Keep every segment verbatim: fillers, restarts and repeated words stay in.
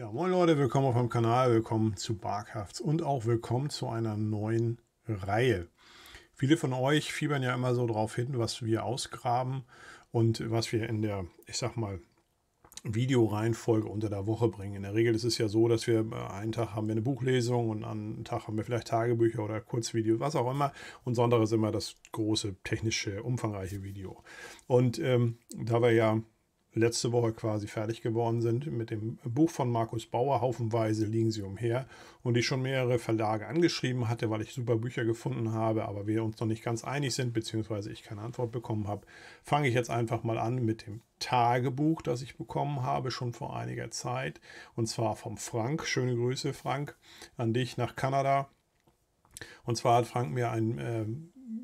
Ja, moin Leute, willkommen auf meinem Kanal, willkommen zu BACUFFZ und auch willkommen zu einer neuen Reihe. Viele von euch fiebern ja immer so drauf hin, was wir ausgraben und was wir in der, ich sag mal, Videoreihenfolge unter der Woche bringen. In der Regel ist es ja so, dass wir einen Tag haben wir eine Buchlesung und an einem Tag haben wir vielleicht Tagebücher oder Kurzvideos, was auch immer. Und Sonntag ist immer das große, technische, umfangreiche Video. Und ähm, da wir ja letzte Woche quasi fertig geworden sind mit dem Buch von Markus Bauer, haufenweise liegen sie umher und die schon mehrere Verlage angeschrieben hatte, weil ich super Bücher gefunden habe, aber wir uns noch nicht ganz einig sind, beziehungsweise ich keine Antwort bekommen habe, fange ich jetzt einfach mal an mit dem Tagebuch, das ich bekommen habe, schon vor einiger Zeit, und zwar vom Frank. Schöne Grüße, Frank, an dich nach Kanada. Und zwar hat Frank mir ein, äh,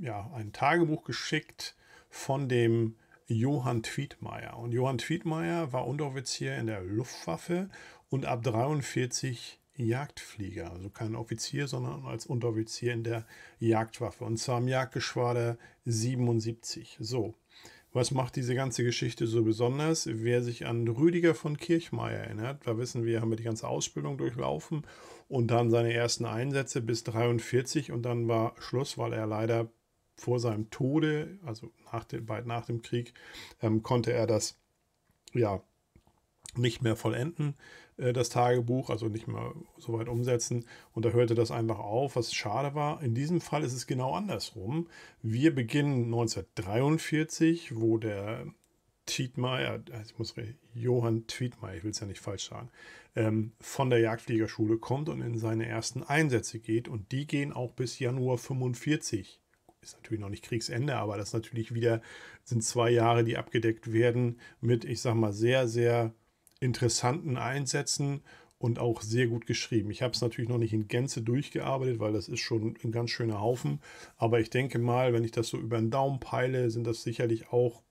ja, ein Tagebuch geschickt von dem Johann Twietmeyer. Und Johann Twietmeyer war Unteroffizier in der Luftwaffe und ab dreiundvierzig Jagdflieger. Also kein Offizier, sondern als Unteroffizier in der Jagdwaffe. Und zwar im Jagdgeschwader siebenundsiebzig. So, was macht diese ganze Geschichte so besonders? Wer sich an Rüdiger von Kirchmeier erinnert, da wissen wir, haben wir die ganze Ausbildung durchlaufen und dann seine ersten Einsätze bis dreiundvierzig und dann war Schluss, weil er leider vor seinem Tode, also nach dem, bald nach dem Krieg, ähm, konnte er das ja nicht mehr vollenden, äh, das Tagebuch, also nicht mehr so weit umsetzen. Und da hörte das einfach auf, was schade war. In diesem Fall ist es genau andersrum. Wir beginnen neunzehnhundertdreiundvierzig, wo der Twietmeyer, ich muss reden, Johann Twietmeyer, ich will es ja nicht falsch sagen, ähm, von der Jagdfliegerschule kommt und in seine ersten Einsätze geht. Und die gehen auch bis Januar fünfundvierzig. Ist natürlich noch nicht Kriegsende, aber das natürlich wieder sind zwei Jahre, die abgedeckt werden mit, ich sag mal, sehr, sehr interessanten Einsätzen und auch sehr gut geschrieben. Ich habe es natürlich noch nicht in Gänze durchgearbeitet, weil das ist schon ein ganz schöner Haufen. Aber ich denke mal, wenn ich das so über den Daumen peile, sind das sicherlich auch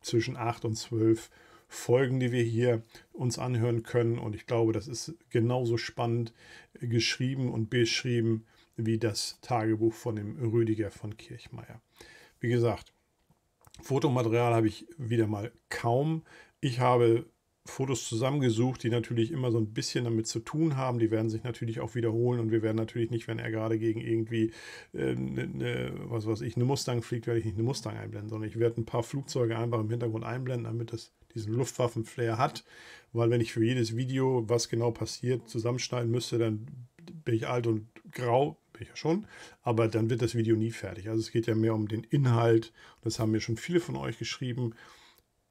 zwischen acht und zwölf Folgen, die wir hier uns anhören können. Und ich glaube, das ist genauso spannend geschrieben und beschrieben wie das Tagebuch von dem Rüdiger von Kirchmeier. Wie gesagt, Fotomaterial habe ich wieder mal kaum. Ich habe Fotos zusammengesucht, die natürlich immer so ein bisschen damit zu tun haben. Die werden sich natürlich auch wiederholen und wir werden natürlich nicht, wenn er gerade gegen irgendwie äh, ne, was weiß ich, eine Mustang fliegt, werde ich nicht eine Mustang einblenden, sondern ich werde ein paar Flugzeuge einfach im Hintergrund einblenden, damit das diesen Luftwaffenflair hat. Weil wenn ich für jedes Video, was genau passiert, zusammenschneiden müsste, dann bin ich alt und grau, bin ich ja schon, aber dann wird das Video nie fertig. Also es geht ja mehr um den Inhalt. Das haben mir schon viele von euch geschrieben.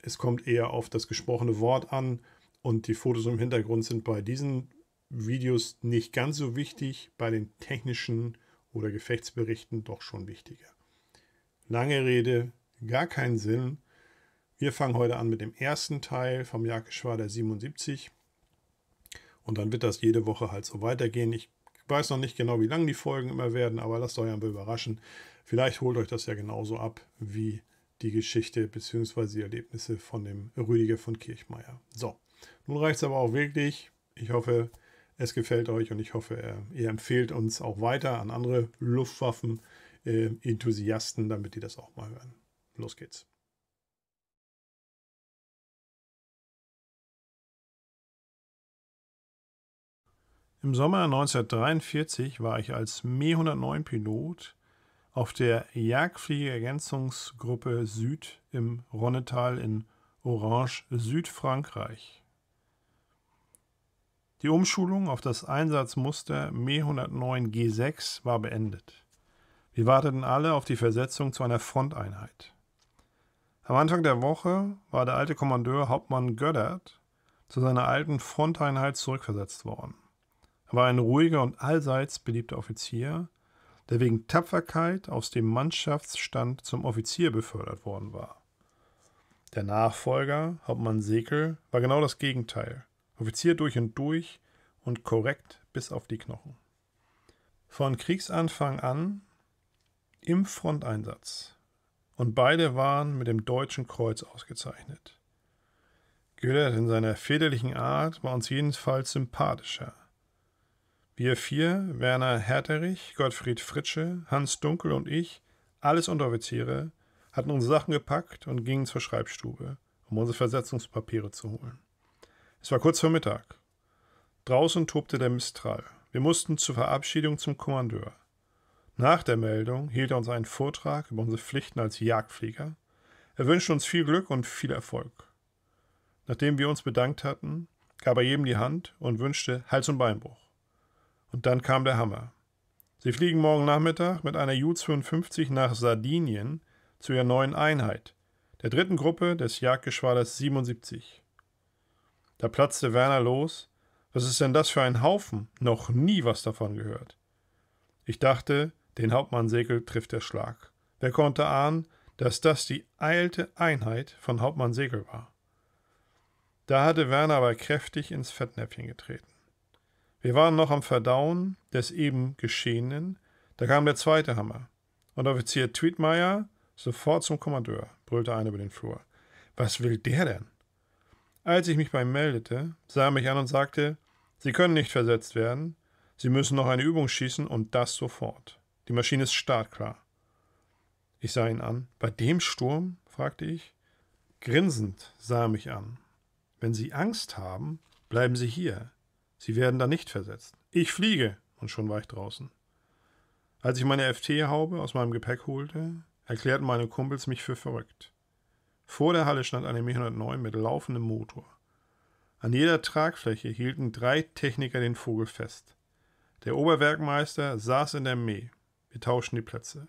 Es kommt eher auf das gesprochene Wort an und die Fotos im Hintergrund sind bei diesen Videos nicht ganz so wichtig, bei den technischen oder Gefechtsberichten doch schon wichtiger. Lange Rede, gar keinen Sinn. Wir fangen heute an mit dem ersten Teil vom Jagdgeschwader siebenundsiebzig. Und dann wird das jede Woche halt so weitergehen. Ich weiß noch nicht genau, wie lang die Folgen immer werden, aber lasst euch einfach überraschen. Vielleicht holt euch das ja genauso ab wie die Geschichte bzw. die Erlebnisse von dem Rüdiger von Kirchmeier. So, nun reicht es aber auch wirklich. Ich hoffe, es gefällt euch und ich hoffe, ihr empfehlt uns auch weiter an andere Luftwaffen-Enthusiasten, damit die das auch mal hören. Los geht's. Im Sommer neunzehnhundertdreiundvierzig war ich als Me hundertneun Pilot auf der Jagdfliegergänzungsgruppe Süd im Ronnetal in Orange, Südfrankreich. Die Umschulung auf das Einsatzmuster Me hundertneun G sechs war beendet. Wir warteten alle auf die Versetzung zu einer Fronteinheit. Am Anfang der Woche war der alte Kommandeur Hauptmann Gödert zu seiner alten Fronteinheit zurückversetzt worden. War ein ruhiger und allseits beliebter Offizier, der wegen Tapferkeit aus dem Mannschaftsstand zum Offizier befördert worden war. Der Nachfolger, Hauptmann Seckel, war genau das Gegenteil. Offizier durch und durch und korrekt bis auf die Knochen. Von Kriegsanfang an im Fronteinsatz. Und beide waren mit dem Deutschen Kreuz ausgezeichnet. Gödert in seiner väterlichen Art war uns jedenfalls sympathischer. Wir vier, Werner Herterich, Gottfried Fritsche, Hans Dunkel und ich, alles Unteroffiziere, hatten unsere Sachen gepackt und gingen zur Schreibstube, um unsere Versetzungspapiere zu holen. Es war kurz vor Mittag. Draußen tobte der Mistral. Wir mussten zur Verabschiedung zum Kommandeur. Nach der Meldung hielt er uns einen Vortrag über unsere Pflichten als Jagdflieger. Er wünschte uns viel Glück und viel Erfolg. Nachdem wir uns bedankt hatten, gab er jedem die Hand und wünschte Hals- und Beinbruch. Und dann kam der Hammer. Sie fliegen morgen Nachmittag mit einer Ju zweiundfünfzig nach Sardinien zu ihrer neuen Einheit, der dritten Gruppe des Jagdgeschwaders siebenundsiebzig. Da platzte Werner los. Was ist denn das für ein Haufen? Noch nie was davon gehört. Ich dachte, den Hauptmann Seckel trifft der Schlag. Wer konnte ahnen, dass das die alte Einheit von Hauptmann Seckel war? Da hatte Werner aber kräftig ins Fettnäpfchen getreten. Wir waren noch am Verdauen des eben Geschehenen, da kam der zweite Hammer. Und Unteroffizier Twietmeyer sofort zum Kommandeur, brüllte einer über den Flur. Was will der denn? Als ich mich bei ihm meldete, sah er mich an und sagte, Sie können nicht versetzt werden, Sie müssen noch eine Übung schießen und das sofort. Die Maschine ist startklar. Ich sah ihn an. Bei dem Sturm? Fragte ich. Grinsend sah er mich an. Wenn Sie Angst haben, bleiben Sie hier. Sie werden da nicht versetzt. Ich fliege! Und schon war ich draußen. Als ich meine F T-Haube aus meinem Gepäck holte, erklärten meine Kumpels mich für verrückt. Vor der Halle stand eine Me hundertneun mit laufendem Motor. An jeder Tragfläche hielten drei Techniker den Vogel fest. Der Oberwerkstattmeister saß in der Me. Wir tauschten die Plätze.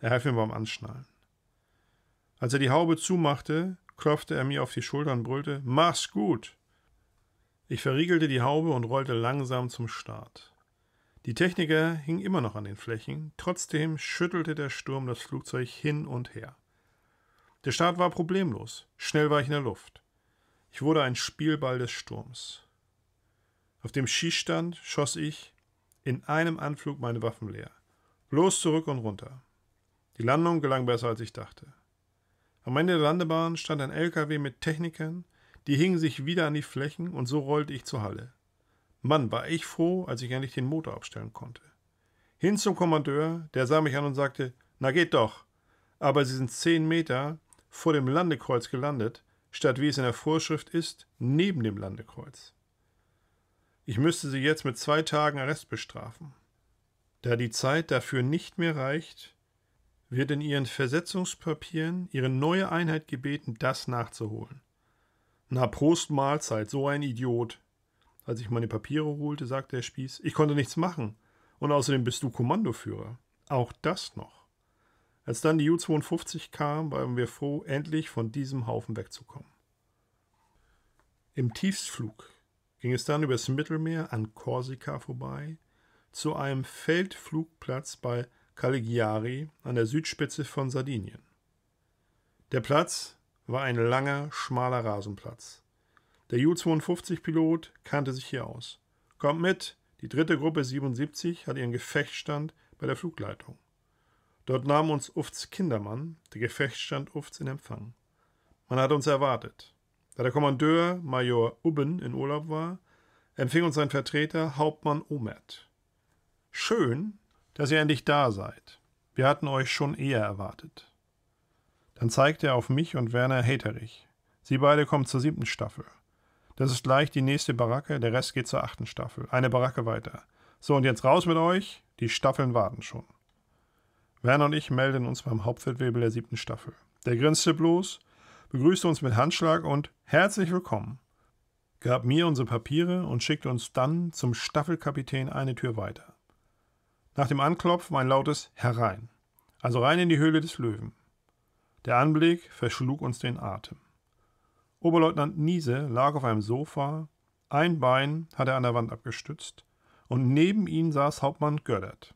Er half mir beim Anschnallen. Als er die Haube zumachte, klopfte er mir auf die Schulter und brüllte, »Mach's gut!« Ich verriegelte die Haube und rollte langsam zum Start. Die Techniker hingen immer noch an den Flächen, trotzdem schüttelte der Sturm das Flugzeug hin und her. Der Start war problemlos, schnell war ich in der Luft. Ich wurde ein Spielball des Sturms. Auf dem Schießstand schoss ich in einem Anflug meine Waffen leer. Bloß zurück und runter. Die Landung gelang besser, als ich dachte. Am Ende der Landebahn stand ein L K W mit Technikern, die hingen sich wieder an die Flächen und so rollte ich zur Halle. Mann, war ich froh, als ich endlich den Motor abstellen konnte. Hin zum Kommandeur, der sah mich an und sagte, na geht doch, aber Sie sind zehn Meter vor dem Landekreuz gelandet, statt wie es in der Vorschrift ist, neben dem Landekreuz. Ich müsste Sie jetzt mit zwei Tagen Arrest bestrafen. Da die Zeit dafür nicht mehr reicht, wird in Ihren Versetzungspapieren Ihre neue Einheit gebeten, das nachzuholen. Na, Prost Mahlzeit, so ein Idiot. Als ich meine Papiere holte, sagte der Spieß, ich konnte nichts machen und außerdem bist du Kommandoführer. Auch das noch. Als dann die Ju zweiundfünfzig kam, waren wir froh, endlich von diesem Haufen wegzukommen. Im Tiefstflug ging es dann übers Mittelmeer an Korsika vorbei zu einem Feldflugplatz bei Cagliari an der Südspitze von Sardinien. Der Platz war ein langer, schmaler Rasenplatz. Der Ju zweiundfünfzig-Pilot kannte sich hier aus. Kommt mit, die dritte Gruppe siebenundsiebzig hat ihren Gefechtsstand bei der Flugleitung. Dort nahm uns Uffs Kindermann, der Gefechtsstand Uffs, in Empfang. Man hatte uns erwartet. Da der Kommandeur Major Ubben in Urlaub war, empfing uns sein Vertreter Hauptmann Omert. Schön, dass ihr endlich da seid. Wir hatten euch schon eher erwartet. Dann zeigte er auf mich und Werner Herterich. Sie beide kommen zur siebten Staffel. Das ist gleich die nächste Baracke, der Rest geht zur achten Staffel. Eine Baracke weiter. So, und jetzt raus mit euch, die Staffeln warten schon. Werner und ich melden uns beim Hauptfeldwebel der siebten Staffel. Der grinste bloß, begrüßte uns mit Handschlag und herzlich willkommen, gab mir unsere Papiere und schickte uns dann zum Staffelkapitän eine Tür weiter. Nach dem Anklopfen ein lautes Herein, also rein in die Höhle des Löwen. Der Anblick verschlug uns den Atem. Oberleutnant Niese lag auf einem Sofa, ein Bein hat er an der Wand abgestützt und neben ihm saß Hauptmann Gödert.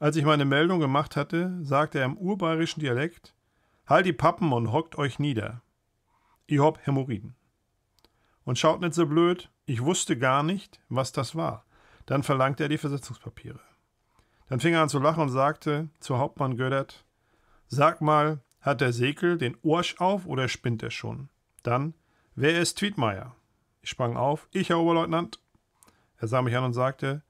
Als ich meine Meldung gemacht hatte, sagte er im urbayerischen Dialekt, »Halt die Pappen und hockt euch nieder. Ich hab Hämorrhoiden.« Und schaut nicht so blöd, ich wusste gar nicht, was das war. Dann verlangte er die Versetzungspapiere. Dann fing er an zu lachen und sagte zu Hauptmann Gödert, »Sag mal, hat der Seckel den Orsch auf oder spinnt er schon?« Dann, »Wer ist Twietmeyer?« Ich sprang auf, »Ich, Herr Oberleutnant.« Er sah mich an und sagte,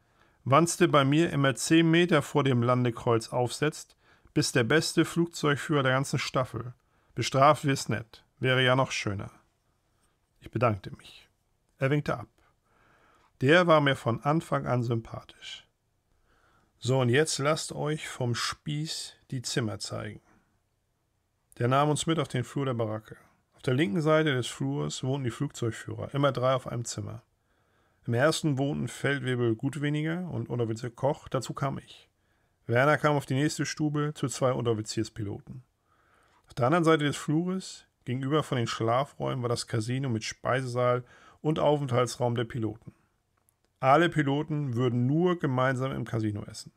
»Wann's du bei mir immer zehn Meter vor dem Landekreuz aufsetzt, bist der beste Flugzeugführer der ganzen Staffel. Bestraft wir's nicht. Wäre ja noch schöner.« Ich bedankte mich. Er winkte ab. Der war mir von Anfang an sympathisch. So, und jetzt lasst euch vom Spieß die Zimmer zeigen. Der nahm uns mit auf den Flur der Baracke. Auf der linken Seite des Flurs wohnten die Flugzeugführer, immer drei auf einem Zimmer. Im ersten wohnten Feldwebel Gutweniger und Unteroffizier Koch, dazu kam ich. Werner kam auf die nächste Stube zu zwei Unteroffizierspiloten. Auf der anderen Seite des Flures, gegenüber von den Schlafräumen, war das Casino mit Speisesaal und Aufenthaltsraum der Piloten. Alle Piloten würden nur gemeinsam im Casino essen.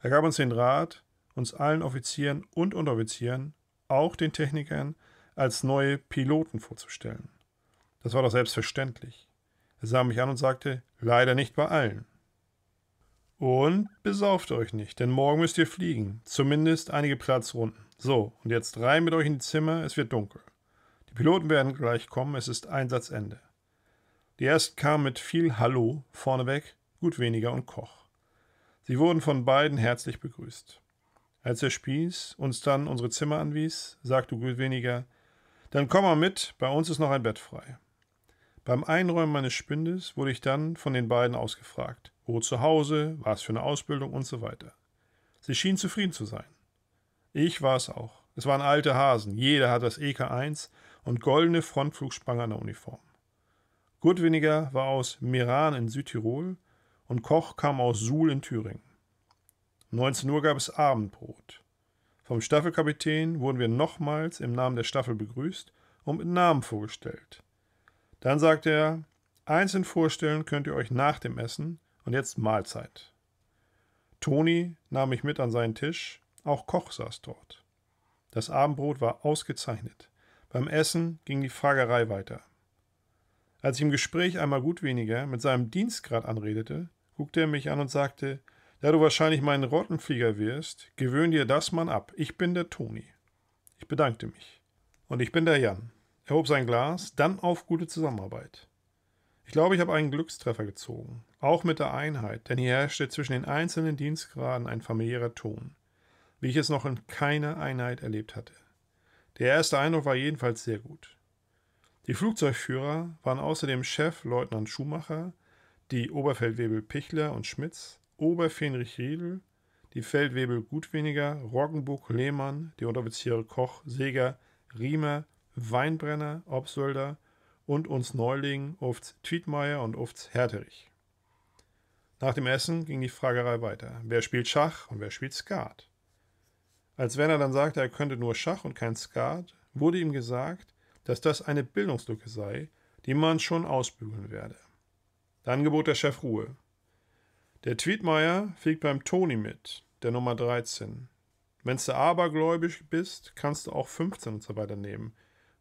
Er gab uns den Rat, uns allen Offizieren und Unteroffizieren, auch den Technikern, als neue Piloten vorzustellen. Das war doch selbstverständlich. Er sah mich an und sagte, leider nicht bei allen. Und besauft euch nicht, denn morgen müsst ihr fliegen, zumindest einige Platzrunden. So, und jetzt rein mit euch in die Zimmer, es wird dunkel. Die Piloten werden gleich kommen, es ist Einsatzende. Die ersten kamen mit viel Hallo vorneweg, Gutweniger und Koch. Sie wurden von beiden herzlich begrüßt. Als der Spieß uns dann unsere Zimmer anwies, sagte Gutweniger, dann komm mal mit, bei uns ist noch ein Bett frei. Beim Einräumen meines Spindes wurde ich dann von den beiden ausgefragt, wo zu Hause, was für eine Ausbildung und so weiter. Sie schienen zufrieden zu sein. Ich war es auch. Es waren alte Hasen, jeder hatte das E K eins und goldene Frontflugspange an der Uniform. Gutweniger war aus Meran in Südtirol und Koch kam aus Suhl in Thüringen. neunzehn Uhr gab es Abendbrot. Vom Staffelkapitän wurden wir nochmals im Namen der Staffel begrüßt und mit Namen vorgestellt. Dann sagte er, einzeln vorstellen könnt ihr euch nach dem Essen und jetzt Mahlzeit. Toni nahm mich mit an seinen Tisch, auch Koch saß dort. Das Abendbrot war ausgezeichnet. Beim Essen ging die Fragerei weiter. Als ich im Gespräch einmal Gutweniger mit seinem Dienstgrad anredete, guckte er mich an und sagte, da du wahrscheinlich mein Rottenflieger wirst, gewöhn dir das Mann ab. Ich bin der Toni. Ich bedankte mich. Und ich bin der Jan. Er hob sein Glas, dann auf gute Zusammenarbeit. Ich glaube, ich habe einen Glückstreffer gezogen. Auch mit der Einheit, denn hier herrschte zwischen den einzelnen Dienstgraden ein familiärer Ton, wie ich es noch in keiner Einheit erlebt hatte. Der erste Eindruck war jedenfalls sehr gut. Die Flugzeugführer waren außerdem Chefleutnant Schumacher, die Oberfeldwebel Pichler und Schmitz, Oberfähnrich Riedel, die Feldwebel Gutweniger, Roggenburg Lehmann, die Unteroffiziere Koch, Seeger, Riemer, Weinbrenner, Obsölder und uns Neulingen, Offizier Twietmeyer und Offizier Herterich. Nach dem Essen ging die Fragerei weiter. Wer spielt Schach und wer spielt Skat? Als Werner dann sagte, er könnte nur Schach und kein Skat, wurde ihm gesagt, dass das eine Bildungslücke sei, die man schon ausbügeln werde. Dann gebot der Chef Ruhe. Der Twietmeyer fliegt beim Toni mit, der Nummer dreizehn. Wenn's du abergläubisch bist, kannst du auch fünfzehn und so weiter nehmen.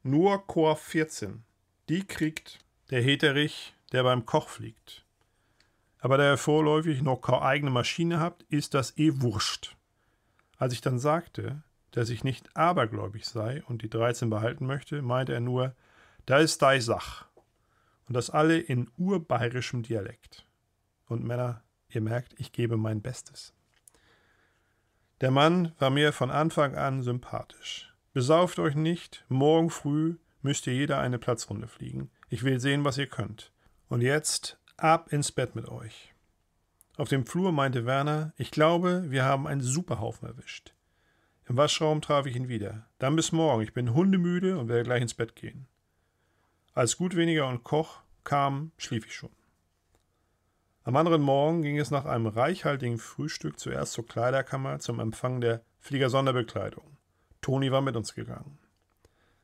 Nur Korps vierzehn. Die kriegt der Herterich, der beim Koch fliegt. Aber da ihr vorläufig noch keine eigene Maschine habt, ist das eh wurscht. Als ich dann sagte, dass ich nicht abergläubig sei und die dreizehn behalten möchte, meinte er nur, da ist dei Sach. Und das alle in urbayerischem Dialekt. Und Männer, ihr merkt, ich gebe mein Bestes. Der Mann war mir von Anfang an sympathisch. Besauft euch nicht, morgen früh müsst ihr jeder eine Platzrunde fliegen. Ich will sehen, was ihr könnt. Und jetzt ab ins Bett mit euch. Auf dem Flur meinte Werner, ich glaube, wir haben einen Superhaufen erwischt. Im Waschraum traf ich ihn wieder. Dann bis morgen, ich bin hundemüde und werde gleich ins Bett gehen. Als Gutweniger und Koch kamen, schlief ich schon. Am anderen Morgen ging es nach einem reichhaltigen Frühstück zuerst zur Kleiderkammer zum Empfang der Fliegersonderbekleidung. Toni war mit uns gegangen.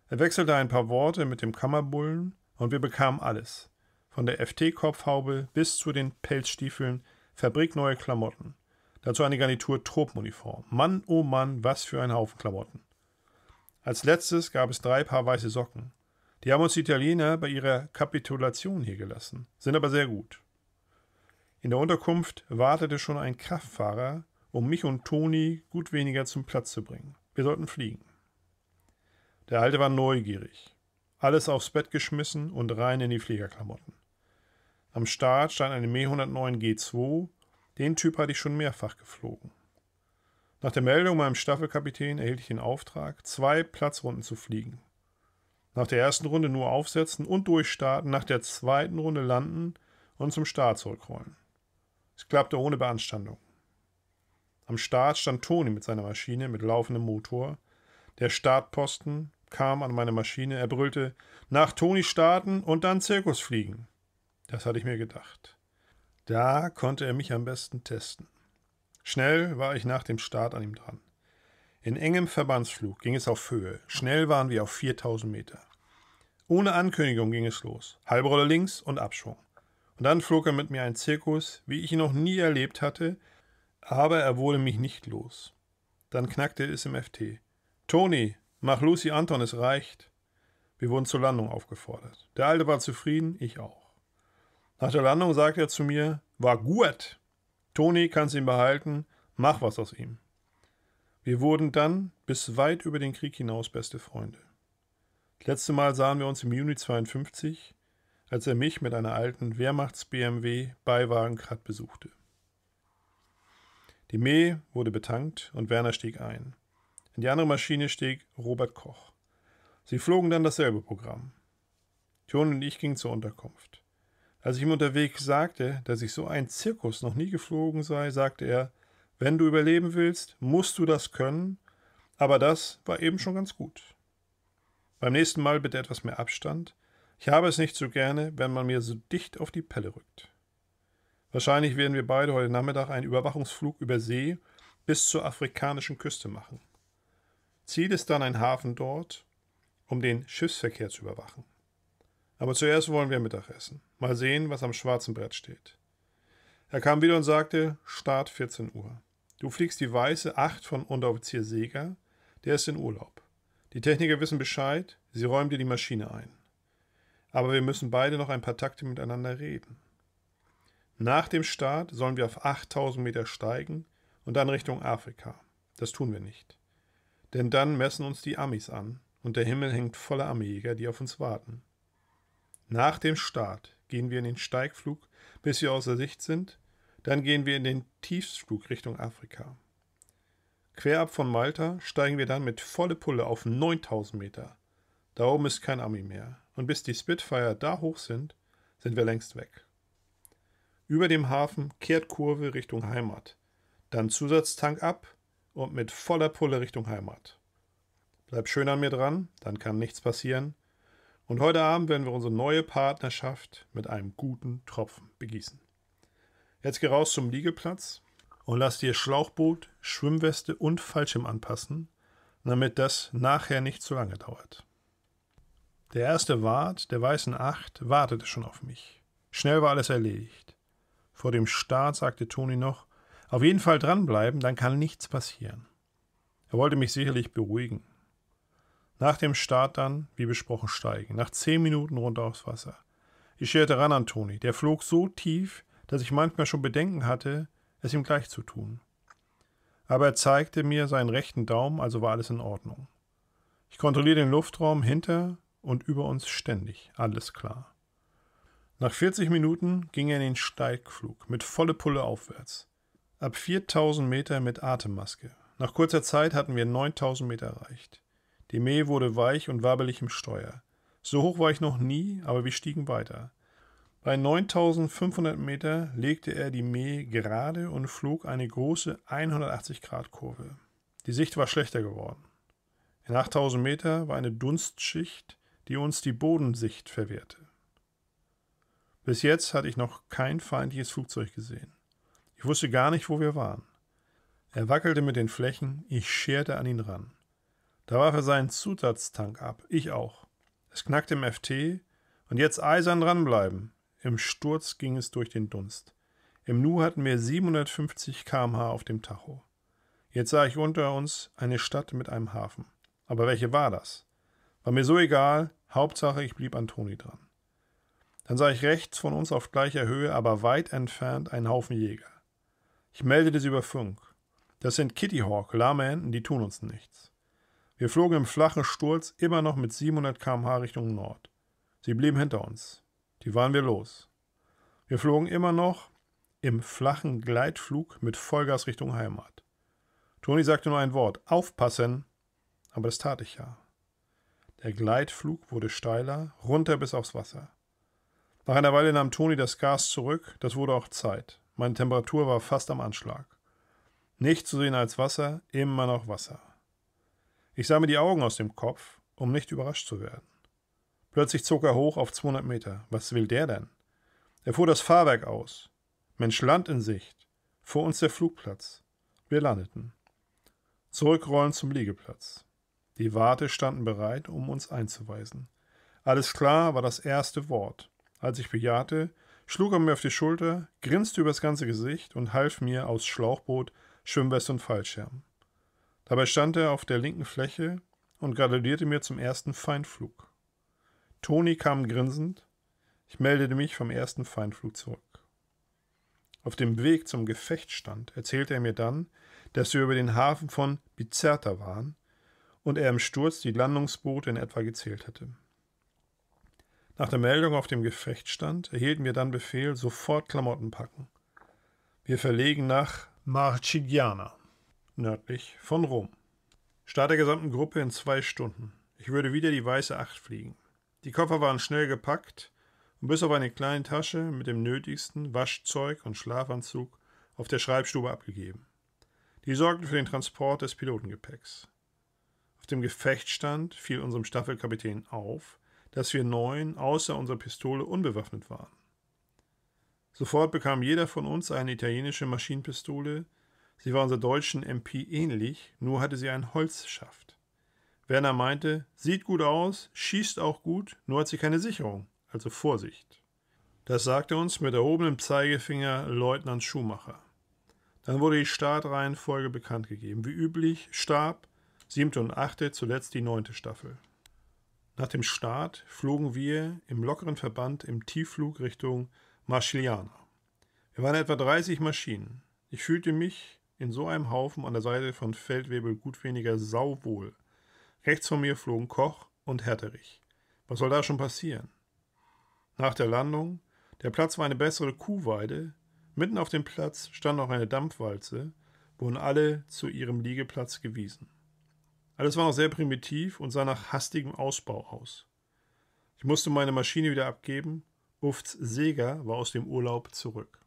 Er wechselte ein paar Worte mit dem Kammerbullen und wir bekamen alles. Von der F T-Kopfhaube bis zu den Pelzstiefeln, fabrikneue Klamotten. Dazu eine Garnitur Tropenuniform. Mann, oh Mann, was für ein Haufen Klamotten. Als letztes gab es drei Paar weiße Socken. Die haben uns die Italiener bei ihrer Kapitulation hier gelassen, sind aber sehr gut. In der Unterkunft wartete schon ein Kraftfahrer, um mich und Toni Gutweniger zum Platz zu bringen. Wir sollten fliegen. Der Alte war neugierig. Alles aufs Bett geschmissen und rein in die Fliegerklamotten. Am Start stand eine Me hundertneun G zwei, Den Typ hatte ich schon mehrfach geflogen. Nach der Meldung meinem Staffelkapitän erhielt ich den Auftrag, zwei Platzrunden zu fliegen. Nach der ersten Runde nur aufsetzen und durchstarten, nach der zweiten Runde landen und zum Start zurückrollen. Es klappte ohne Beanstandung. Am Start stand Toni mit seiner Maschine mit laufendem Motor. Der Startposten kam an meine Maschine. Er brüllte, nach Toni starten und dann Zirkus fliegen. Das hatte ich mir gedacht. Da konnte er mich am besten testen. Schnell war ich nach dem Start an ihm dran. In engem Verbandsflug ging es auf Höhe. Schnell waren wir auf viertausend Meter. Ohne Ankündigung ging es los. Halbe Rolle links und Abschwung. Und dann flog er mit mir einen Zirkus, wie ich ihn noch nie erlebt hatte, aber er wurde mich nicht los. Dann knackte es im F T. Toni, mach Lucy Anton, es reicht. Wir wurden zur Landung aufgefordert. Der Alte war zufrieden, ich auch. Nach der Landung sagte er zu mir, war gut. Toni, kannst ihn behalten, mach was aus ihm. Wir wurden dann bis weit über den Krieg hinaus beste Freunde. Das letzte Mal sahen wir uns im Juni zweiundfünfzig, als er mich mit einer alten Wehrmachts-B M W-Beiwagenkrat besuchte. Die Me wurde betankt und Werner stieg ein. In die andere Maschine stieg Robert Koch. Sie flogen dann dasselbe Programm. Jon und ich gingen zur Unterkunft. Als ich ihm unterwegs sagte, dass ich so ein Zirkus noch nie geflogen sei, sagte er, wenn du überleben willst, musst du das können, aber das war eben schon ganz gut. Beim nächsten Mal bitte etwas mehr Abstand. Ich habe es nicht so gerne, wenn man mir so dicht auf die Pelle rückt. Wahrscheinlich werden wir beide heute Nachmittag einen Überwachungsflug über See bis zur afrikanischen Küste machen. Ziel ist dann ein Hafen dort, um den Schiffsverkehr zu überwachen. Aber zuerst wollen wir Mittag essen. Mal sehen, was am schwarzen Brett steht. Er kam wieder und sagte, Start vierzehn Uhr. Du fliegst die weiße acht von Unteroffizier Seeger, der ist in Urlaub. Die Techniker wissen Bescheid, sie räumen dir die Maschine ein. Aber wir müssen beide noch ein paar Takte miteinander reden. Nach dem Start sollen wir auf achttausend Meter steigen und dann Richtung Afrika. Das tun wir nicht. Denn dann messen uns die Amis an und der Himmel hängt voller Amijäger, die auf uns warten. Nach dem Start gehen wir in den Steigflug, bis wir außer Sicht sind. Dann gehen wir in den Tiefstflug Richtung Afrika. Quer ab von Malta steigen wir dann mit volle Pulle auf neuntausend Meter. Da oben ist kein Ami mehr. Und bis die Spitfire da hoch sind, sind wir längst weg. Über dem Hafen Kehrtkurve Richtung Heimat. Dann Zusatztank ab und mit voller Pulle Richtung Heimat. Bleib schön an mir dran, dann kann nichts passieren. Und heute Abend werden wir unsere neue Partnerschaft mit einem guten Tropfen begießen. Jetzt geh raus zum Liegeplatz und lass dir Schlauchboot, Schwimmweste und Fallschirm anpassen, damit das nachher nicht zu lange dauert. Der erste Wart der weißen Acht wartete schon auf mich. Schnell war alles erledigt. Vor dem Start sagte Toni noch, auf jeden Fall dranbleiben, dann kann nichts passieren. Er wollte mich sicherlich beruhigen. Nach dem Start dann, wie besprochen, steigen. Nach zehn Minuten runter aufs Wasser. Ich scherte ran an Toni. Der flog so tief, dass ich manchmal schon Bedenken hatte, es ihm gleich zu tun. Aber er zeigte mir seinen rechten Daumen, also war alles in Ordnung. Ich kontrolliere den Luftraum hinter und über uns ständig. Alles klar. Nach vierzig Minuten ging er in den Steigflug, mit volle Pulle aufwärts. Ab viertausend Meter mit Atemmaske. Nach kurzer Zeit hatten wir neuntausend Meter erreicht. Die Me wurde weich und wabbelig im Steuer. So hoch war ich noch nie, aber wir stiegen weiter. Bei neuntausendfünfhundert Meter legte er die Me gerade und flog eine große hundertachtzig Grad Kurve. Die Sicht war schlechter geworden. In achttausend Meter war eine Dunstschicht, die uns die Bodensicht verwehrte. Bis jetzt hatte ich noch kein feindliches Flugzeug gesehen. Ich wusste gar nicht, wo wir waren. Er wackelte mit den Flächen, ich scherte an ihn ran. Da warf er seinen Zusatztank ab, ich auch. Es knackte im F T und jetzt eisern dranbleiben. Im Sturz ging es durch den Dunst. Im Nu hatten wir siebenhundertfünfzig Kilometer pro Stunde auf dem Tacho. Jetzt sah ich unter uns eine Stadt mit einem Hafen. Aber welche war das? War mir so egal, Hauptsache ich blieb an Toni dran. Dann sah ich rechts von uns auf gleicher Höhe, aber weit entfernt, einen Haufen Jäger. Ich meldete sie über Funk. Das sind Kittyhawk, lahme Enten, die tun uns nichts. Wir flogen im flachen Sturz immer noch mit siebenhundert Kilometer pro Stunde Richtung Nord. Sie blieben hinter uns. Die waren wir los. Wir flogen immer noch im flachen Gleitflug mit Vollgas Richtung Heimat. Toni sagte nur ein Wort, aufpassen, aber das tat ich ja. Der Gleitflug wurde steiler, runter bis aufs Wasser. Nach einer Weile nahm Toni das Gas zurück, das wurde auch Zeit. Meine Temperatur war fast am Anschlag. Nichts zu sehen als Wasser, immer noch Wasser. Ich sah mir die Augen aus dem Kopf, um nicht überrascht zu werden. Plötzlich zog er hoch auf zweihundert Meter. Was will der denn? Er fuhr das Fahrwerk aus. Menschland in Sicht. Vor uns der Flugplatz. Wir landeten. Zurückrollen zum Liegeplatz. Die Warte standen bereit, um uns einzuweisen. Alles klar war das erste Wort. Als ich bejahte, schlug er mir auf die Schulter, grinste übers ganze Gesicht und half mir aus Schlauchboot, Schwimmweste und Fallschirm. Dabei stand er auf der linken Fläche und gratulierte mir zum ersten Feindflug. Toni kam grinsend. Ich meldete mich vom ersten Feindflug zurück. Auf dem Weg zum Gefechtsstand erzählte er mir dann, dass wir über den Hafen von Bizerta waren und er im Sturz die Landungsboote in etwa gezählt hatte. Nach der Meldung auf dem Gefechtsstand erhielten wir dann Befehl, sofort Klamotten packen. Wir verlegen nach Marsigliana, nördlich von Rom. Start der gesamten Gruppe in zwei Stunden. Ich würde wieder die weiße Acht fliegen. Die Koffer waren schnell gepackt und bis auf eine kleine Tasche mit dem nötigsten Waschzeug und Schlafanzug auf der Schreibstube abgegeben. Die sorgten für den Transport des Pilotengepäcks. Auf dem Gefechtsstand fiel unserem Staffelkapitän auf, dass wir neun außer unserer Pistole unbewaffnet waren. Sofort bekam jeder von uns eine italienische Maschinenpistole. Sie war unserer deutschen M P ähnlich, nur hatte sie einen Holzschaft. Werner meinte, sieht gut aus, schießt auch gut, nur hat sie keine Sicherung, also Vorsicht. Das sagte uns mit erhobenem Zeigefinger Leutnant Schumacher. Dann wurde die Startreihenfolge bekannt gegeben. Wie üblich Stab, siebte und achte, zuletzt die neunte Staffel. Nach dem Start flogen wir im lockeren Verband im Tiefflug Richtung Marsigliana. Wir waren etwa dreißig Maschinen. Ich fühlte mich in so einem Haufen an der Seite von Feldwebel Gutweniger sauwohl. Rechts von mir flogen Koch und Herterich. Was soll da schon passieren? Nach der Landung, der Platz war eine bessere Kuhweide. Mitten auf dem Platz stand noch eine Dampfwalze, wurden alle zu ihrem Liegeplatz gewiesen. Alles war noch sehr primitiv und sah nach hastigem Ausbau aus. Ich musste meine Maschine wieder abgeben. B A C U F F Z Seger war aus dem Urlaub zurück.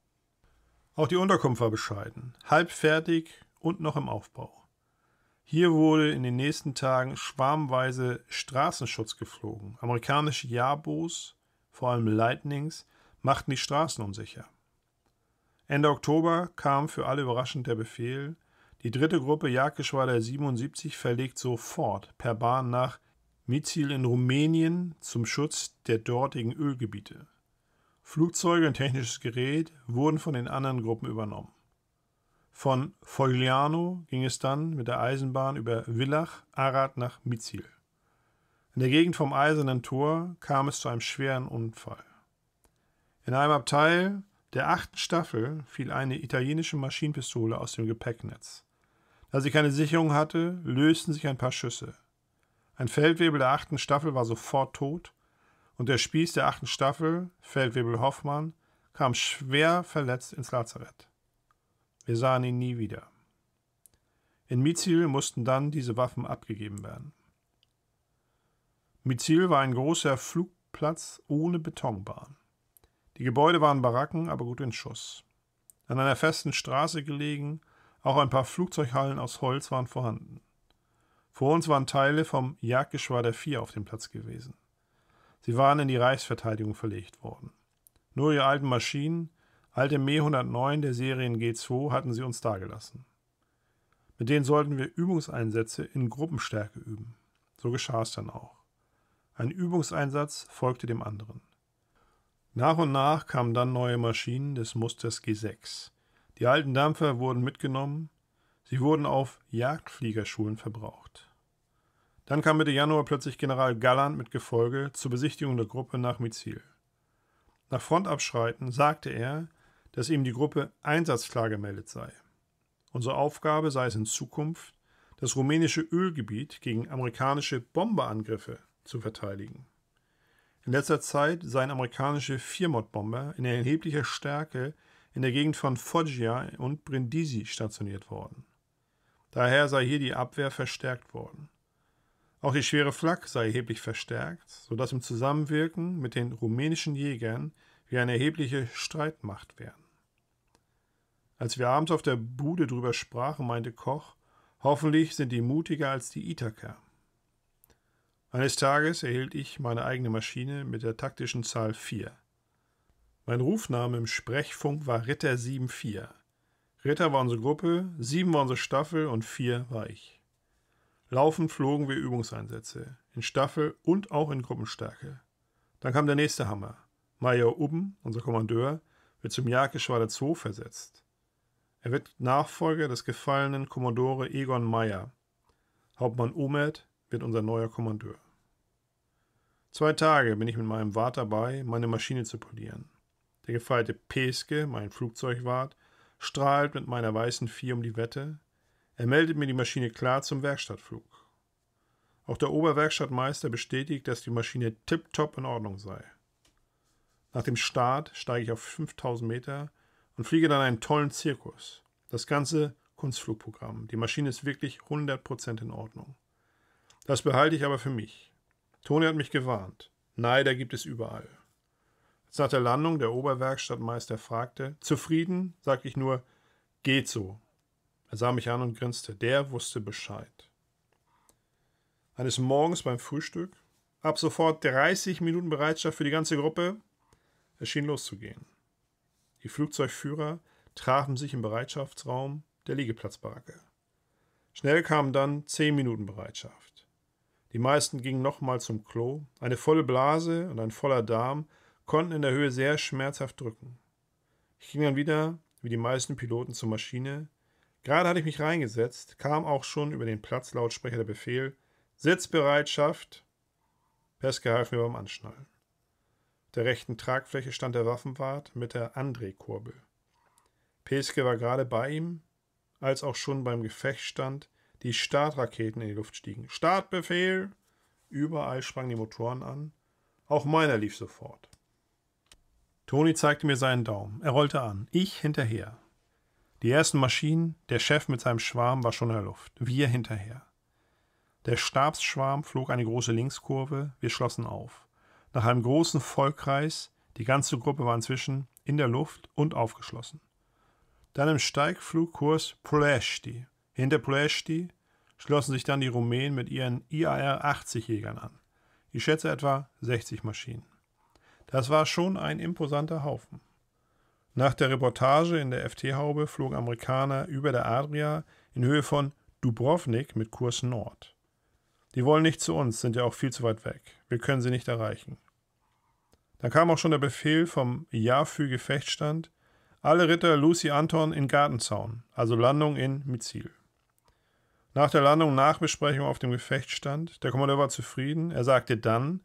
Auch die Unterkunft war bescheiden, halb fertig und noch im Aufbau. Hier wurde in den nächsten Tagen schwarmweise Straßenschutz geflogen. Amerikanische Jabos, vor allem Lightnings, machten die Straßen unsicher. Ende Oktober kam für alle überraschend der Befehl, die dritte Gruppe Jagdgeschwader siebenundsiebzig verlegt sofort per Bahn nach Mizil in Rumänien zum Schutz der dortigen Ölgebiete. Flugzeuge und technisches Gerät wurden von den anderen Gruppen übernommen. Von Fogliano ging es dann mit der Eisenbahn über Villach, Arad nach Mizil. In der Gegend vom Eisernen Tor kam es zu einem schweren Unfall. In einem Abteil der achten Staffel fiel eine italienische Maschinenpistole aus dem Gepäcknetz. Da sie keine Sicherung hatte, lösten sich ein paar Schüsse. Ein Feldwebel der achten Staffel war sofort tot und der Spieß der achten Staffel, Feldwebel Hoffmann, kam schwer verletzt ins Lazarett. Wir sahen ihn nie wieder. In Mizil mussten dann diese Waffen abgegeben werden. Mizil war ein großer Flugplatz ohne Betonbahn. Die Gebäude waren Baracken, aber gut in Schuss. An einer festen Straße gelegen, auch ein paar Flugzeughallen aus Holz waren vorhanden. Vor uns waren Teile vom Jagdgeschwader vier auf dem Platz gewesen. Sie waren in die Reichsverteidigung verlegt worden. Nur ihre alten Maschinen, alte Me hundertneun der Serien G zwei, hatten sie uns dagelassen. Mit denen sollten wir Übungseinsätze in Gruppenstärke üben. So geschah es dann auch. Ein Übungseinsatz folgte dem anderen. Nach und nach kamen dann neue Maschinen des Musters G sechs. Die alten Dampfer wurden mitgenommen. Sie wurden auf Jagdfliegerschulen verbraucht. Dann kam Mitte Januar plötzlich General Galland mit Gefolge zur Besichtigung der Gruppe nach Mizil. Nach Frontabschreiten sagte er, dass ihm die Gruppe einsatzklar gemeldet sei. Unsere Aufgabe sei es in Zukunft, das rumänische Ölgebiet gegen amerikanische Bomberangriffe zu verteidigen. In letzter Zeit seien amerikanische Viermod-Bomber in erheblicher Stärke in der Gegend von Foggia und Brindisi stationiert worden. Daher sei hier die Abwehr verstärkt worden. Auch die schwere Flak sei erheblich verstärkt, sodass im Zusammenwirken mit den rumänischen Jägern wie eine erhebliche Streitmacht werden. Als wir abends auf der Bude drüber sprachen, meinte Koch, hoffentlich sind die mutiger als die Ithaker. Eines Tages erhielt ich meine eigene Maschine mit der taktischen Zahl vier. Mein Rufname im Sprechfunk war Ritter sieben vier. Ritter war unsere Gruppe, sieben war unsere Staffel und vier war ich. Laufend flogen wir Übungseinsätze, in Staffel und auch in Gruppenstärke. Dann kam der nächste Hammer. Major Ubben, unser Kommandeur, wird zum Jagdgeschwader zwei versetzt. Er wird Nachfolger des gefallenen Kommodore Egon Meyer. Hauptmann Omert wird unser neuer Kommandeur. Zwei Tage bin ich mit meinem Wart dabei, meine Maschine zu polieren. Der gefeierte Peske, mein Flugzeugwart, strahlt mit meiner weißen vier um die Wette. Er meldet mir die Maschine klar zum Werkstattflug. Auch der Oberwerkstattmeister bestätigt, dass die Maschine tipptopp in Ordnung sei. Nach dem Start steige ich auf fünftausend Meter und fliege dann einen tollen Zirkus. Das ganze Kunstflugprogramm. Die Maschine ist wirklich hundert Prozent in Ordnung. Das behalte ich aber für mich. Toni hat mich gewarnt. Neider gibt es überall. Als nach der Landung der Oberwerkstattmeister fragte, zufrieden, sagte ich nur, geht so. Er sah mich an und grinste. Der wusste Bescheid. Eines Morgens beim Frühstück, ab sofort dreißig Minuten Bereitschaft für die ganze Gruppe, es schien loszugehen. Die Flugzeugführer trafen sich im Bereitschaftsraum der Liegeplatzbaracke. Schnell kamen dann zehn Minuten Bereitschaft. Die meisten gingen nochmal zum Klo. Eine volle Blase und ein voller Darm konnten in der Höhe sehr schmerzhaft drücken. Ich ging dann wieder, wie die meisten Piloten, zur Maschine. Gerade hatte ich mich reingesetzt, kam auch schon über den Platzlautsprecher der Befehl Sitzbereitschaft. Peske half mir beim Anschnallen. Der rechten Tragfläche stand der Waffenwart mit der André-Kurbel. Peske war gerade bei ihm, als auch schon beim Gefecht stand, die Startraketen in die Luft stiegen. Startbefehl! Überall sprangen die Motoren an. Auch meiner lief sofort. Toni zeigte mir seinen Daumen. Er rollte an. Ich hinterher. Die ersten Maschinen, der Chef mit seinem Schwarm war schon in der Luft. Wir hinterher. Der Stabsschwarm flog eine große Linkskurve. Wir schlossen auf. Nach einem großen Vollkreis, die ganze Gruppe war inzwischen in der Luft und aufgeschlossen. Dann im Steigflugkurs Ploești. Hinter Ploești schlossen sich dann die Rumänen mit ihren I A R achtzig Jägern an. Ich schätze etwa sechzig Maschinen. Das war schon ein imposanter Haufen. Nach der Reportage in der F T-Haube flogen Amerikaner über der Adria in Höhe von Dubrovnik mit Kurs Nord. Die wollen nicht zu uns, sind ja auch viel zu weit weg. Wir können sie nicht erreichen. Dann kam auch schon der Befehl vom Jahrfü-Gefechtsstand, alle Ritter Lucy Anton in Gartenzaun, also Landung in Mizil. Nach der Landung Nachbesprechung auf dem Gefechtsstand, der Kommandeur war zufrieden, er sagte dann,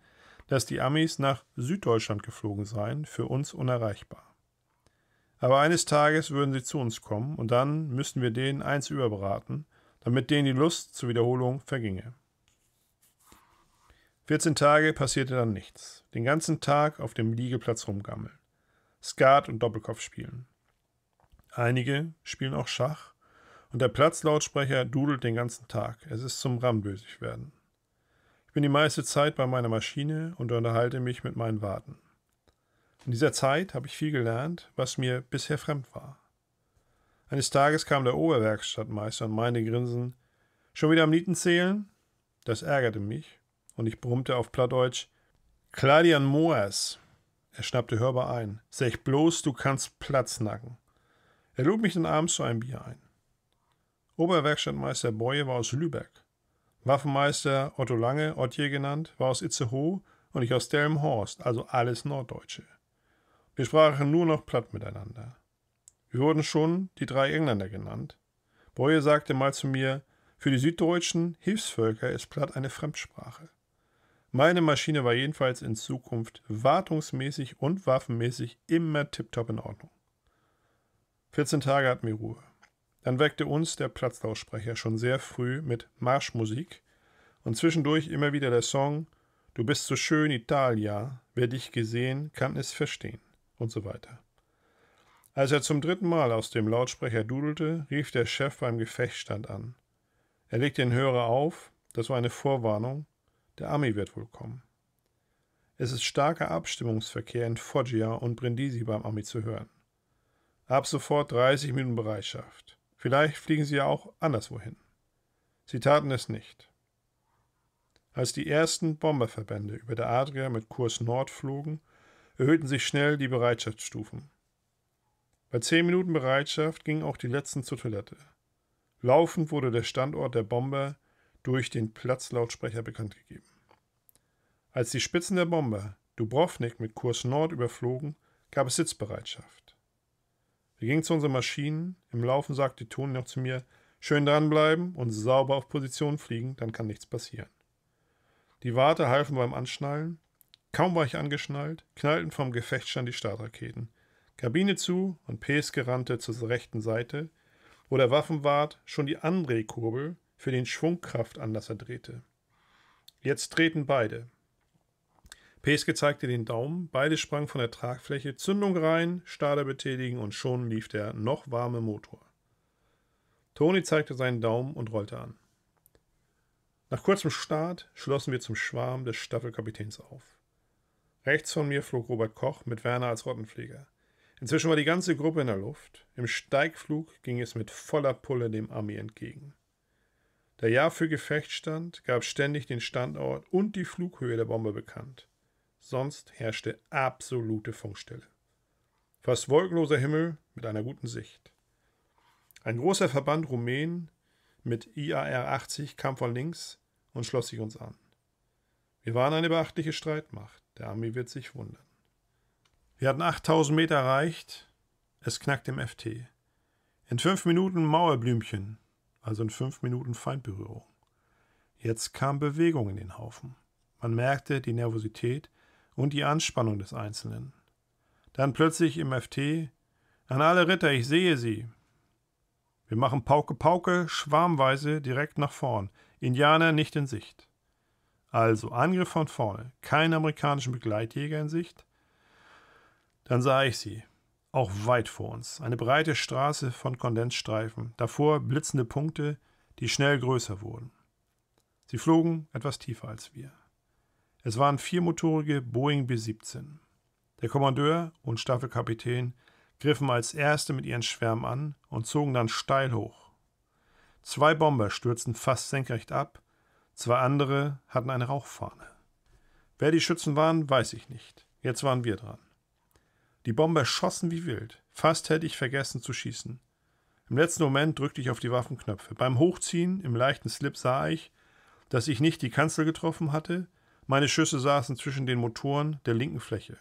dass die Amis nach Süddeutschland geflogen seien, für uns unerreichbar. Aber eines Tages würden sie zu uns kommen und dann müssten wir denen eins überbraten, damit denen die Lust zur Wiederholung verginge. vierzehn Tage passierte dann nichts. Den ganzen Tag auf dem Liegeplatz rumgammeln. Skat und Doppelkopf spielen. Einige spielen auch Schach und der Platzlautsprecher dudelt den ganzen Tag. Es ist zum rambösig werden. Ich bin die meiste Zeit bei meiner Maschine und unterhalte mich mit meinen Warten. In dieser Zeit habe ich viel gelernt, was mir bisher fremd war. Eines Tages kam der Oberwerkstattmeister und meinte grinsend, schon wieder am Nieten zählen? Das ärgerte mich. Und ich brummte auf Plattdeutsch, Claudian Moers. Er schnappte hörbar ein. Sech bloß, du kannst Platz nacken. Er lud mich dann abends zu einem Bier ein. Oberwerkstattmeister Beue war aus Lübeck. Waffenmeister Otto Lange, Ottje genannt, war aus Itzehoe und ich aus Delmenhorst, also alles Norddeutsche. Wir sprachen nur noch platt miteinander. Wir wurden schon die drei Engländer genannt. Beue sagte mal zu mir, für die süddeutschen Hilfsvölker ist platt eine Fremdsprache. Meine Maschine war jedenfalls in Zukunft wartungsmäßig und waffenmäßig immer tipptopp in Ordnung. vierzehn Tage hatten wir Ruhe. Dann weckte uns der Platzlautsprecher schon sehr früh mit Marschmusik und zwischendurch immer wieder der Song »Du bist so schön, Italia, wer dich gesehen, kann es verstehen« und so weiter. Als er zum dritten Mal aus dem Lautsprecher dudelte, rief der Chef beim Gefechtsstand an. Er legte den Hörer auf, das war eine Vorwarnung, der Army wird wohl kommen. Es ist starker Abstimmungsverkehr in Foggia und Brindisi beim Army zu hören. Ab sofort dreißig Minuten Bereitschaft. Vielleicht fliegen sie ja auch anderswohin. Sie taten es nicht. Als die ersten Bomberverbände über der Adria mit Kurs Nord flogen, erhöhten sich schnell die Bereitschaftsstufen. Bei zehn Minuten Bereitschaft gingen auch die letzten zur Toilette. Laufend wurde der Standort der Bomber durch den Platzlautsprecher bekannt gegeben. Als die Spitzen der Bomber Dubrovnik mit Kurs Nord überflogen, gab es Sitzbereitschaft. Wir gingen zu unseren Maschinen, im Laufen sagte Toni noch zu mir, schön dranbleiben und sauber auf Position fliegen, dann kann nichts passieren. Die Warte halfen beim Anschnallen, kaum war ich angeschnallt, knallten vom Gefechtsstand die Startraketen. Kabine zu und Peske rannte zur rechten Seite, wo der Waffenwart schon die Andrehkurbel für den Schwungkraftanlasser drehte. Jetzt drehten beide. Peske zeigte den Daumen, beide sprangen von der Tragfläche, Zündung rein, Starter betätigen und schon lief der noch warme Motor. Toni zeigte seinen Daumen und rollte an. Nach kurzem Start schlossen wir zum Schwarm des Staffelkapitäns auf. Rechts von mir flog Robert Koch mit Werner als Rottenpfleger. Inzwischen war die ganze Gruppe in der Luft. Im Steigflug ging es mit voller Pulle dem Armee entgegen. Der Jahr für Gefechtsstand gab ständig den Standort und die Flughöhe der Bombe bekannt. Sonst herrschte absolute Funkstille. Fast wolkenloser Himmel mit einer guten Sicht. Ein großer Verband Rumänen mit I A R achtzig kam von links und schloss sich uns an. Wir waren eine beachtliche Streitmacht. Der Army wird sich wundern. Wir hatten achttausend Meter erreicht. Es knackte im F T. In fünf Minuten Mauerblümchen, also in fünf Minuten Feindberührung. Jetzt kam Bewegung in den Haufen. Man merkte die Nervosität und die Anspannung des Einzelnen. Dann plötzlich im F T, an alle Ritter, ich sehe sie. Wir machen Pauke-Pauke, schwarmweise, direkt nach vorn. Indianer nicht in Sicht. Also Angriff von vorne, keine amerikanischen Begleitjäger in Sicht. Dann sah ich sie, auch weit vor uns. Eine breite Straße von Kondensstreifen, davor blitzende Punkte, die schnell größer wurden. Sie flogen etwas tiefer als wir. Es waren viermotorige Boeing B siebzehn. Der Kommandeur und Staffelkapitän griffen als Erste mit ihren Schwärmen an und zogen dann steil hoch. Zwei Bomber stürzten fast senkrecht ab, zwei andere hatten eine Rauchfahne. Wer die Schützen waren, weiß ich nicht. Jetzt waren wir dran. Die Bomber schossen wie wild. Fast hätte ich vergessen zu schießen. Im letzten Moment drückte ich auf die Waffenknöpfe. Beim Hochziehen, im leichten Slip, sah ich, dass ich nicht die Kanzel getroffen hatte. Meine Schüsse saßen zwischen den Motoren der linken Fläche.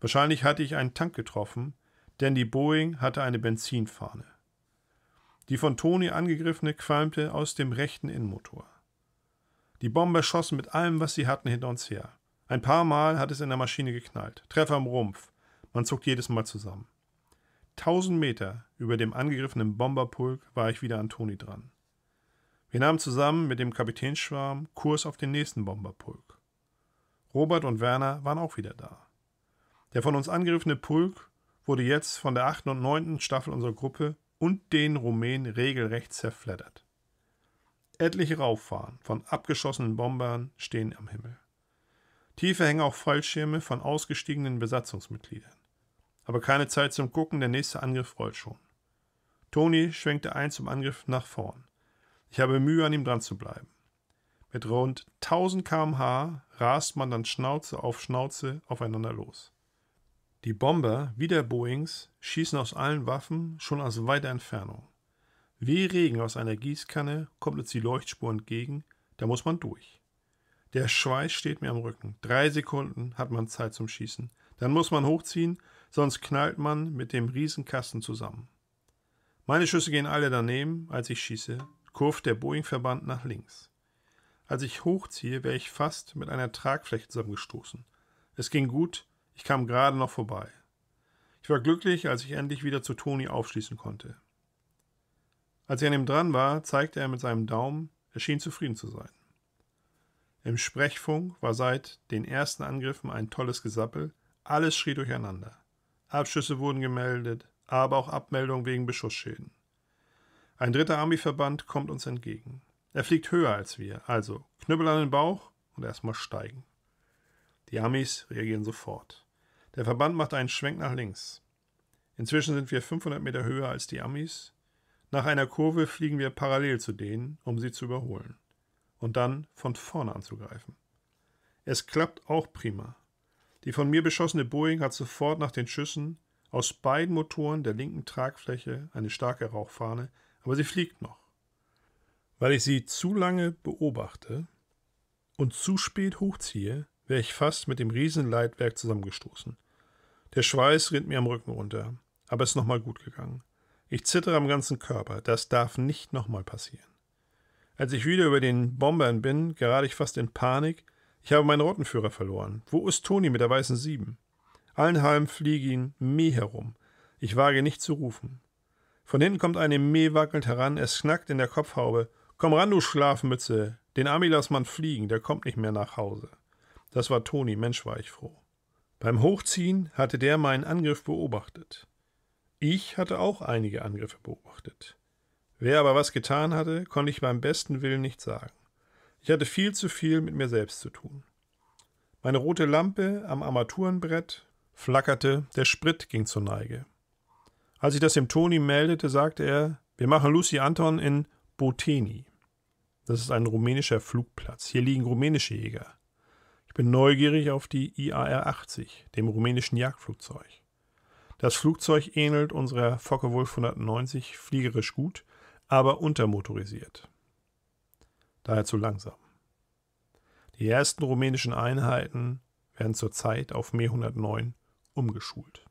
Wahrscheinlich hatte ich einen Tank getroffen, denn die Boeing hatte eine Benzinfahne. Die von Toni angegriffene qualmte aus dem rechten Innenmotor. Die Bomber schossen mit allem, was sie hatten, hinter uns her. Ein paar Mal hat es in der Maschine geknallt. Treffer im Rumpf. Man zuckt jedes Mal zusammen. Tausend Meter über dem angegriffenen Bomberpulk war ich wieder an Toni dran. Wir nahmen zusammen mit dem Kapitänsschwarm Kurs auf den nächsten Bomberpulk. Robert und Werner waren auch wieder da. Der von uns angegriffene Pulk wurde jetzt von der achten und neunten Staffel unserer Gruppe und den Rumänen regelrecht zerfleddert. Etliche Rauffahren von abgeschossenen Bombern stehen am Himmel. Tiefer hängen auch Fallschirme von ausgestiegenen Besatzungsmitgliedern. Aber keine Zeit zum Gucken, der nächste Angriff rollt schon. Toni schwenkte ein zum Angriff nach vorn. Ich habe Mühe, an ihm dran zu bleiben. Mit rund tausend Kilometer pro Stunde rast man dann Schnauze auf Schnauze aufeinander los. Die Bomber, wie der Boeings, schießen aus allen Waffen, schon aus weiter Entfernung. Wie Regen aus einer Gießkanne kommt uns die Leuchtspur entgegen, da muss man durch. Der Schweiß steht mir am Rücken. Drei Sekunden hat man Zeit zum Schießen. Dann muss man hochziehen, sonst knallt man mit dem Riesenkasten zusammen. Meine Schüsse gehen alle daneben, als ich schieße, kurvt der Boeing-Verband nach links. Als ich hochziehe, wäre ich fast mit einer Tragfläche zusammengestoßen. Es ging gut, ich kam gerade noch vorbei. Ich war glücklich, als ich endlich wieder zu Toni aufschließen konnte. Als ich an ihm dran war, zeigte er mit seinem Daumen, er schien zufrieden zu sein. Im Sprechfunk war seit den ersten Angriffen ein tolles Gesappel, alles schrie durcheinander. Abschüsse wurden gemeldet, aber auch Abmeldungen wegen Beschussschäden. Ein dritter Army-Verband kommt uns entgegen. Er fliegt höher als wir, also Knüppel an den Bauch und erstmal steigen. Die Amis reagieren sofort. Der Verband macht einen Schwenk nach links. Inzwischen sind wir fünfhundert Meter höher als die Amis. Nach einer Kurve fliegen wir parallel zu denen, um sie zu überholen. Und dann von vorne anzugreifen. Es klappt auch prima. Die von mir beschossene Boeing hat sofort nach den Schüssen aus beiden Motoren der linken Tragfläche eine starke Rauchfahne, aber sie fliegt noch. Weil ich sie zu lange beobachte und zu spät hochziehe, wäre ich fast mit dem Riesenleitwerk zusammengestoßen. Der Schweiß rinnt mir am Rücken runter, aber es ist nochmal gut gegangen. Ich zittere am ganzen Körper, das darf nicht nochmal passieren. Als ich wieder über den Bombern bin, gerate ich fast in Panik. Ich habe meinen Rottenführer verloren. Wo ist Toni mit der weißen Sieben? Allenthalben fliege ihn Me herum. Ich wage nicht zu rufen. Von hinten kommt eine Me wackelnd heran, es knackt in der Kopfhaube. Komm ran, du Schlafmütze! Den Ami lass man fliegen, der kommt nicht mehr nach Hause. Das war Toni, Mensch war ich froh. Beim Hochziehen hatte der meinen Angriff beobachtet. Ich hatte auch einige Angriffe beobachtet. Wer aber was getan hatte, konnte ich beim besten Willen nicht sagen. Ich hatte viel zu viel mit mir selbst zu tun. Meine rote Lampe am Armaturenbrett flackerte, der Sprit ging zur Neige. Als ich das dem Toni meldete, sagte er, wir machen Lucy Anton in Boteni. Das ist ein rumänischer Flugplatz. Hier liegen rumänische Jäger. Ich bin neugierig auf die I A R achtzig, dem rumänischen Jagdflugzeug. Das Flugzeug ähnelt unserer Feldwebel hundertneunzig fliegerisch gut, aber untermotorisiert. Daher zu langsam. Die ersten rumänischen Einheiten werden zurzeit auf Me hundertneun umgeschult.